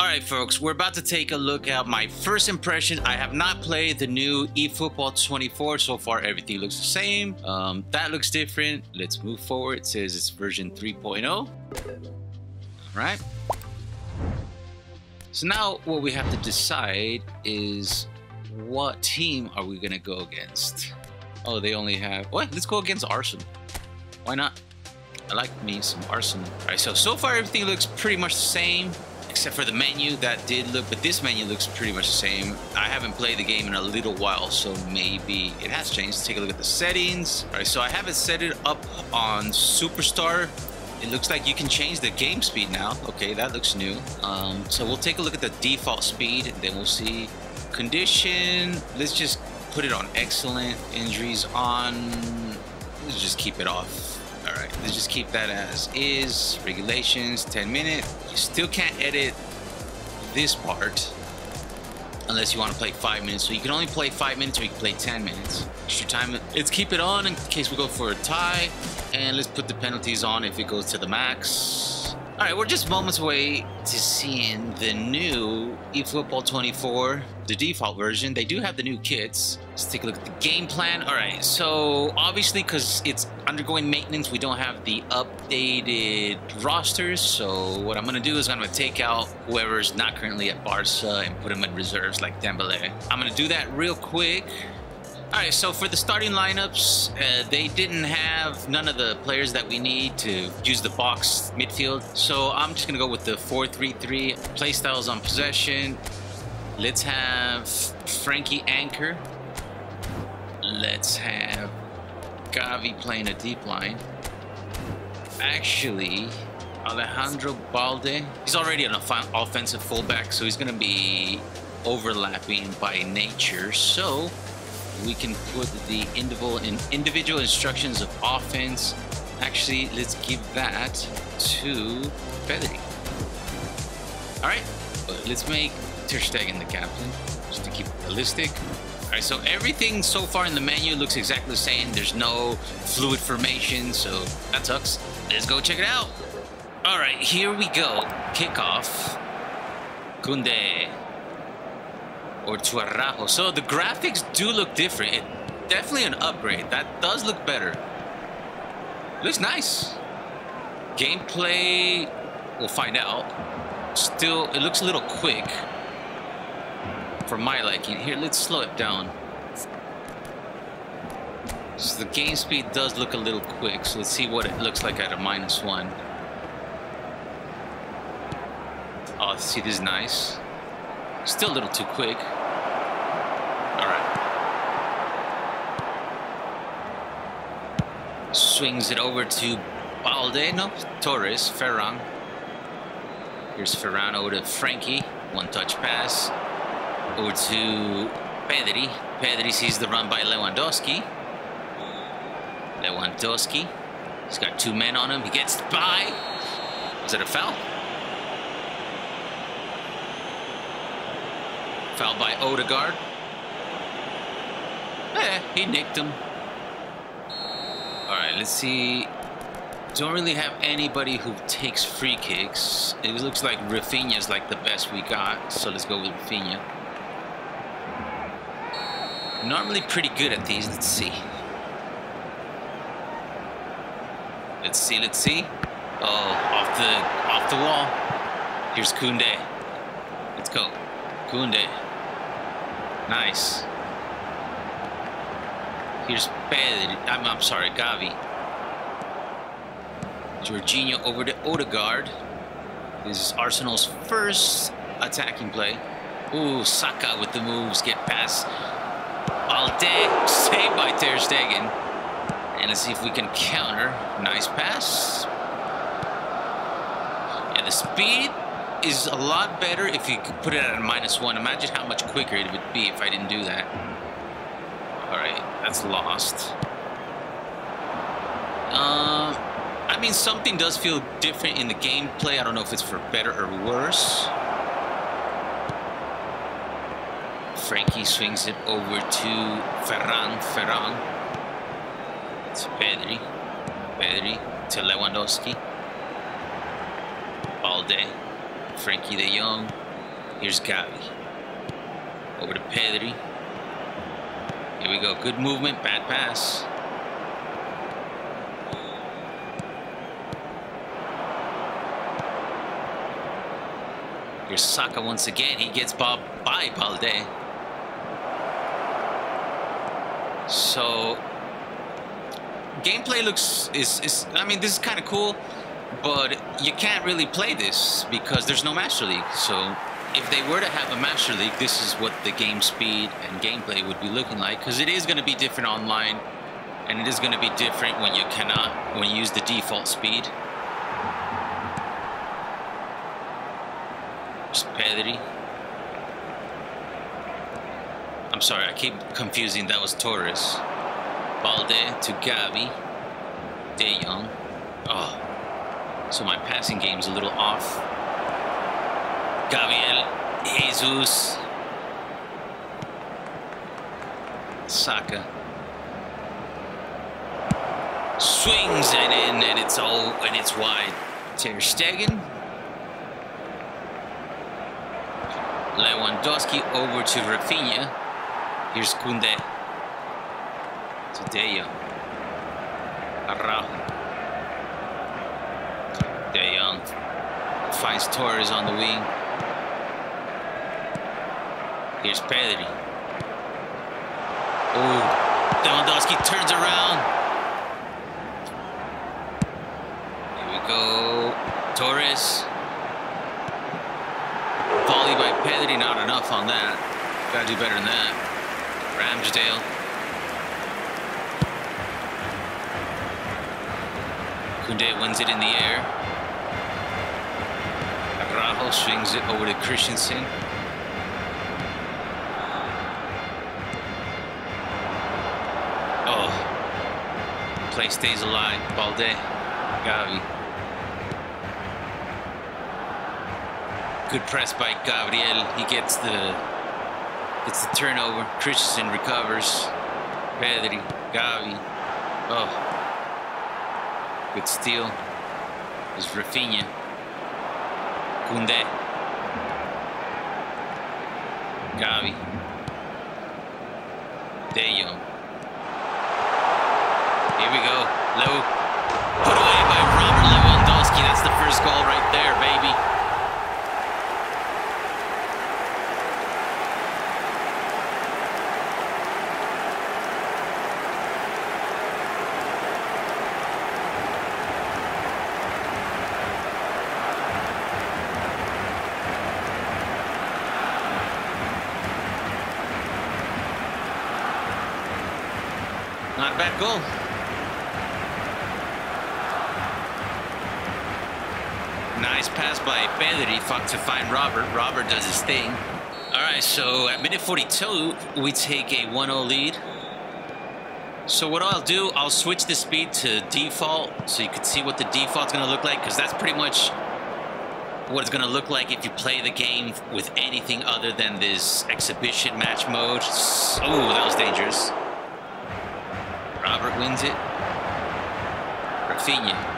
Alright folks, we're about to take a look at my first impression. I have not played the new eFootball 24. So far everything looks the same. That looks different. Let's move forward. It says it's version 3.0. Alright. So now what we have to decide is what team are we going to go against? Oh, they only have... What? Let's go against Arsenal. Why not? I like me some Arsenal. Alright, so far everything looks pretty much the same. Except for the menu, that did look, but this menu looks pretty much the same. I haven't played the game in a little while, so maybe it has changed. Let's take a look at the settings. All right, so I have it set it up on Superstar. It looks like you can change the game speed now. Okay, that looks new. So we'll take a look at the default speed, and then we'll see condition. Let's just put it on excellent. Injuries on. Let's just keep it off. All right, let's just keep that as is. Regulations, 10-minute. You still can't edit this part unless you want to play 5 minutes. So you can only play 5 minutes or you can play 10 minutes. Extra time, let's keep it on in case we go for a tie. And let's put the penalties on if it goes to the max. All right, we're just moments away to seeing the new eFootball 24, the default version. They do have the new kits. Let's take a look at the game plan. All right, so obviously because it's undergoing maintenance, we don't have the updated rosters. So what I'm gonna do is I'm gonna take out whoever's not currently at Barca and put them in reserves like Dembélé. I'm gonna do that real quick. All right, so for the starting lineups, they didn't have none of the players that we need to use the box midfield. So I'm just going to go with the 4-3-3. Play styles on possession. Let's have Frenkie anchor. Let's have Gavi playing a deep line. Actually, Alejandro Balde. He's already an offensive fullback, so he's going to be overlapping by nature. So... we can put the individual instructions of offense. Actually, let's give that to Pedri. All right, let's make Ter Stegen the captain, just to keep it realistic. All right, so everything so far in the menu looks exactly the same. There's no fluid formation, so that sucks. Let's go check it out. All right, here we go. Kickoff. Koundé. Or to Araújo. So the graphics do look different. It definitely an upgrade. That does look better. Looks nice. Gameplay, we'll find out. Still, it looks a little quick for my liking. Here, let's slow it down. So the game speed does look a little quick. So let's see what it looks like at a -1. Oh, see, this is nice. Still a little too quick. All right. Swings it over to Balde. No, Torres, Ferran. Here's Ferran over to Frenkie. One-touch pass. Over to Pedri. Pedri sees the run by Lewandowski. Lewandowski. He's got two men on him. He gets by. Is it a foul? Foul by Odegaard. Yeah, he nicked him. All right, let's see. Don't really have anybody who takes free kicks. It looks like Raphinha is like the best we got, so let's go with Raphinha. Normally pretty good at these. Let's see. Let's see. Oh, off the wall. Here's Koundé. Let's go, Koundé. Nice. Here's Pedri. I'm sorry, Gavi. Jorginho over to Odegaard. This is Arsenal's first attacking play. Ooh, Saka with the moves. Get past Balde. Saved by Ter Stegen. And let's see if we can counter. Nice pass. And the speed is a lot better if you could put it at a -1. Imagine how much quicker it would be if I didn't do that. All right, that's lost. I mean, something does feel different in the gameplay. I don't know if it's for better or worse. Frenkie swings it over to Ferran. Ferran. It's Pedri. Pedri to Lewandowski. Balde. Frenkie de Jong, Here's Gavi. Over to Pedri. Here we go. Good movement. Bad pass. Here's Saka once again. He gets bobbed by Balde. So gameplay looks is I mean, this is kind of cool, but you can't really play this because there's no Master League. So if they were to have a Master League, this is what the game speed and gameplay would be looking like, because it is going to be different online, and it is going to be different when you cannot, when you use the default speed. There's Pedri. I'm sorry, I keep confusing. That was Torres. Balde to Gavi. De Jong. Oh, so my passing game's a little off. Gabriel Jesus. Saka. Swings it in, and it's all, and it's wide. Ter Stegen. Lewandowski over to Raphinha. Here's Koundé. To De Jong. Araújo. De Jong finds Torres on the wing. Here's Pedri. Oh, Lewandowski turns around. Here we go. Torres. Volley by Pedri, not enough on that. Gotta do better than that. Ramsdale. Koundé wins it in the air. Araújo swings it over to Christensen. Play stays alive. Balde. Gavi. Good press by Gabriel. He gets the turnover. Christensen recovers. Pedri. Gavi. Oh. Good steal. It's Raphinha. Koundé. Gavi. De Jong. Here we go. Low. Put away by Robert Lewandowski. That's the first goal right there, baby. Not a bad goal. Nice pass by Pedri to find Robert. Robert does his thing. All right, so at minute 42, we take a 1-0 lead. So what I'll do, I'll switch the speed to default so you can see what the default's going to look like, because that's pretty much what it's going to look like if you play the game with anything other than this exhibition match mode. Oh, that was dangerous. Robert wins it. Raphinha.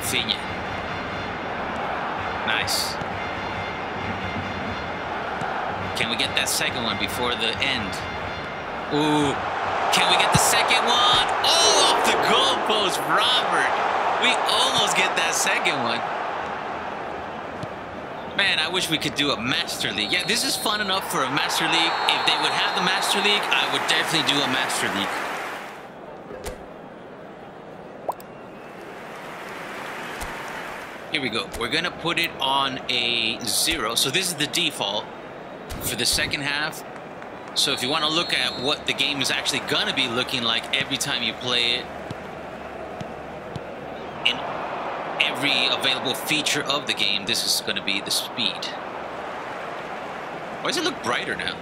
Finha. Nice. Can we get that second one before the end? Ooh. Can we get the second one? Oh, off the goalpost, Robert. We almost get that second one. Man, I wish we could do a Master League. Yeah, this is fun enough for a Master League. If they would have the Master League, I would definitely do a Master League. Here we go. We're going to put it on a 0. So this is the default for the second half. So if you want to look at what the game is actually going to be looking like every time you play it, in every available feature of the game, this is going to be the speed. Why does it look brighter now?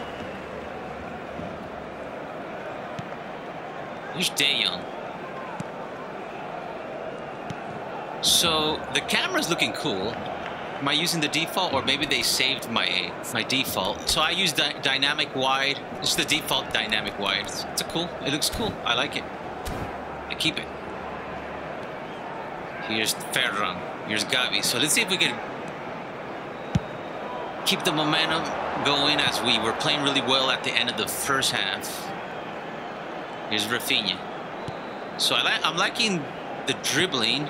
Here's De Jong. So the camera's looking cool. Am I using the default, or maybe they saved my default? So I use dynamic wide. It's the default dynamic wide. It's cool. It looks cool. I like it. I keep it. Here's Ferran. Here's Gavi. So let's see if we can keep the momentum going as we were playing really well at the end of the first half. Here's Raphinha. So I'm liking the dribbling.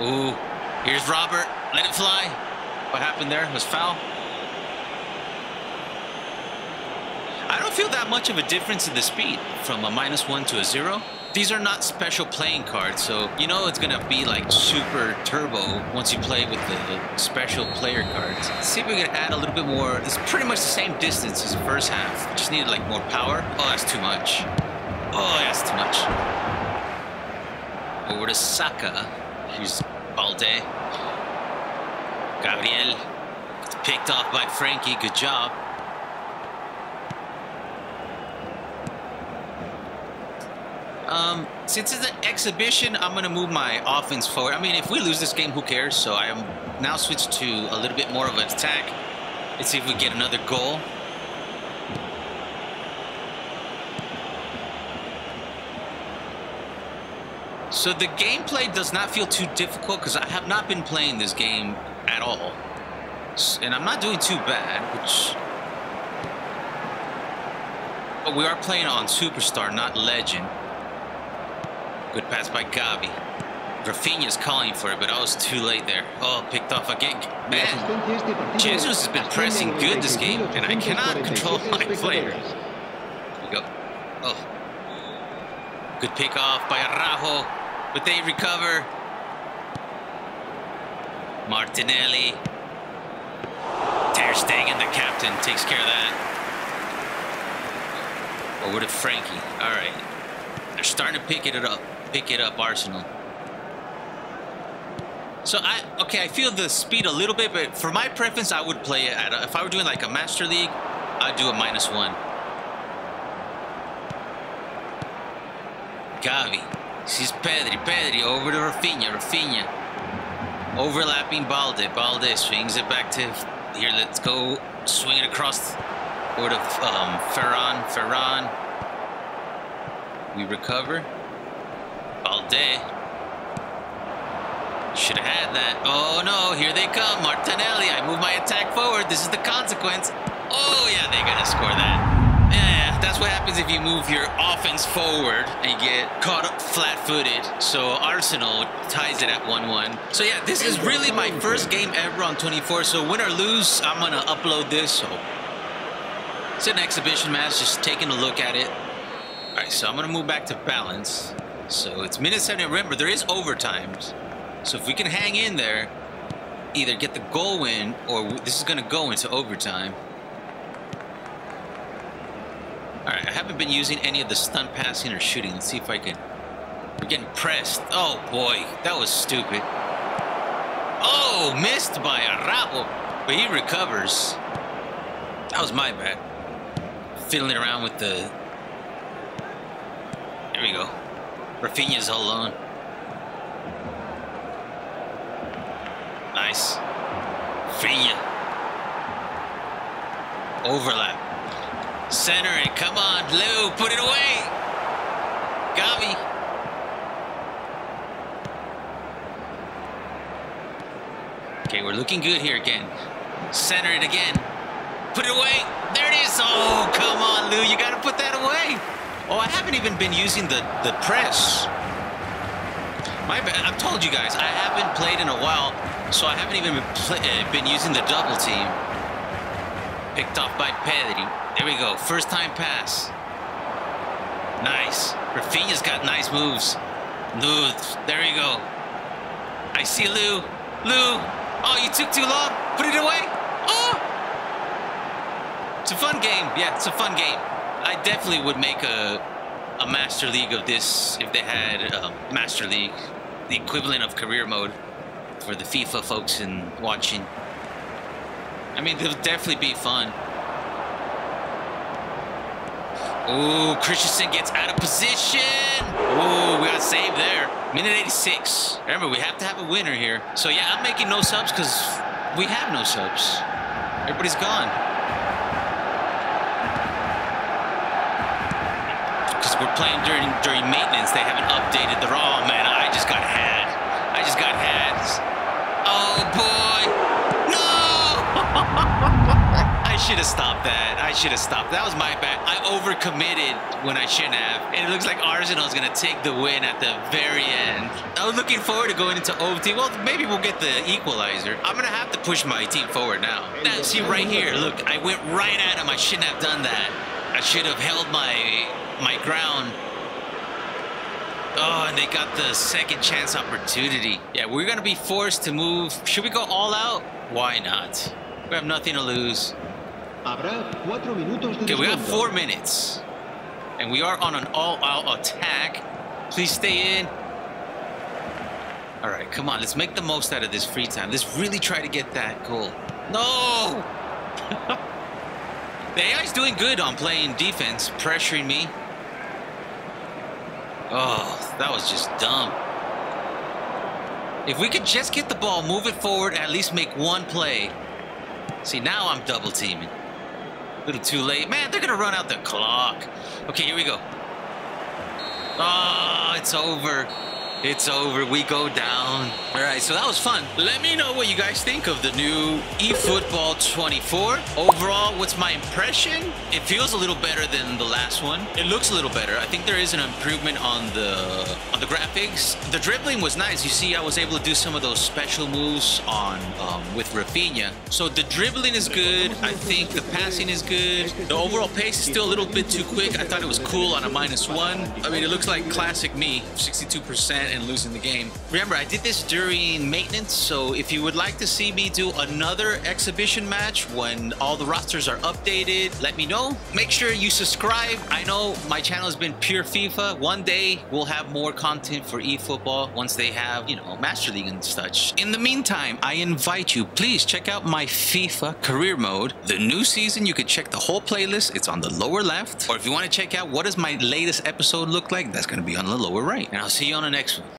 Ooh. Here's Robert. Let it fly. What happened there? It was foul. I don't feel that much of a difference in the speed from a -1 to a 0. These are not special playing cards, so you know it's gonna be like super turbo once you play with the special player cards. Let's see if we can add a little bit more. It's pretty much the same distance as the first half. Just needed like more power. Oh, that's too much. Oh, that's too much. Over to Saka. Here's Balde. Gabriel. It's picked off by Frenkie. Good job. Since it's an exhibition, I'm going to move my offense forward. I mean, if we lose this game, who cares? So I am now switched to a little bit more of an attack. Let's see if we get another goal. So the gameplay does not feel too difficult because I have not been playing this game at all. And I'm not doing too bad, which... But we are playing on Superstar, not Legend. Good pass by Gavi. Raphinha's calling for it, but I was too late there. Oh, picked off again. Man, Jesus has been pressing good this game, and I cannot control my player. Here we go. Oh. Good pick off by Araújo, but they recover. Martinelli. Ter Stegen, the captain, takes care of that. Over to Frenkie. All right. They're starting to pick it up, Arsenal. So I feel the speed a little bit, but for my preference, I would play it at if I were doing like a Master League, I'd do a -1. Gavi sees Pedri over to Raphinha, overlapping Balde swings it back to here. Let's go, swing it across over to Ferran. We recover. Balde should have had that. Oh no, here they come. Martinelli. I move my attack forward. This is the consequence. Oh yeah, they're gonna score that. Yeah, that's what happens if you move your offense forward and get caught up flat-footed. So Arsenal ties it at 1-1. So yeah, this is really my first game ever on 24. So win or lose, I'm gonna upload this. So it's an exhibition match, just taking a look at it. All right, so I'm gonna move back to balance. So it's -70. Remember, there is overtime. So if we can hang in there, either get the goal win or this is going to go into overtime. All right, I haven't been using any of the stunt passing or shooting. Let's see if I can... We're getting pressed. Oh, boy. That was stupid. Oh, missed by Araújo. But he recovers. That was my bad. Fiddling around with the... There we go. Raphinha's all alone. Nice. Raphinha. Overlap. Center it. Come on, Lou. Put it away. Gavi. Okay, we're looking good here again. Center it again. Put it away. There it is. Oh, come on, Lou. You got to put that away. Oh, I haven't even been using the press. My bad. I've told you guys, I haven't played in a while, so I haven't even been using the double team. Picked off by Pedri. There we go. First time pass. Nice. Raphinha's got nice moves. Lou, there you go. I see Lou. Lou. Oh, you took too long. Put it away. Oh! It's a fun game. Yeah, it's a fun game. I definitely would make a Master League of this if they had Master League, the equivalent of career mode for the FIFA folks in watching. I mean, they'll definitely be fun. Ooh, Christensen gets out of position. Ooh, we got saved there. Minute 86. Remember, we have to have a winner here. So yeah, I'm making no subs because we have no subs. Everybody's gone. We're playing during maintenance. They haven't updated the raw. Man, I just got had. this. Oh, boy. No! I should have stopped that. I should have stopped. That was my bad. I overcommitted when I shouldn't have. And it looks like Arsenal's going to take the win at the very end. I was looking forward to going into OT. Well, maybe we'll get the equalizer. I'm going to have to push my team forward now. Now, see right here. Look, I went right at him. I shouldn't have done that. I should have held my ground. Oh, and they got the second chance opportunity. Yeah, we're going to be forced to move. Should we go all out? Why not? We have nothing to lose. Okay, we have 4 minutes. And we are on an all-out attack. Please stay in. All right, come on. Let's make the most out of this free time. Let's really try to get that goal. No! The AI's doing good on playing defense, pressuring me. Oh, that was just dumb. If we could just get the ball, move it forward, at least make one play. See, now I'm double teaming. A little too late. Man, they're gonna run out the clock. Okay, here we go. Oh, it's over. It's over. We go down. All right, so that was fun. Let me know what you guys think of the new eFootball 24. Overall, what's my impression? It feels a little better than the last one. It looks a little better. I think there is an improvement on the graphics. The dribbling was nice. You see, I was able to do some of those special moves on with Raphinha. So the dribbling is good. I think the passing is good. The overall pace is still a little bit too quick. I thought it was cool on a -1. I mean, it looks like classic me, 62%. And losing the game. Remember, I did this during maintenance, so if you would like to see me do another exhibition match when all the rosters are updated, let me know. Make sure you subscribe. I know my channel has been pure FIFA. One day we'll have more content for eFootball once they have, you know, Master League and such. In the meantime, I invite you, please check out my FIFA career mode. The new season, you can check the whole playlist. It's on the lower left. Or if you want to check out what does my latest episode look like, that's going to be on the lower right. And I'll see you on the next one.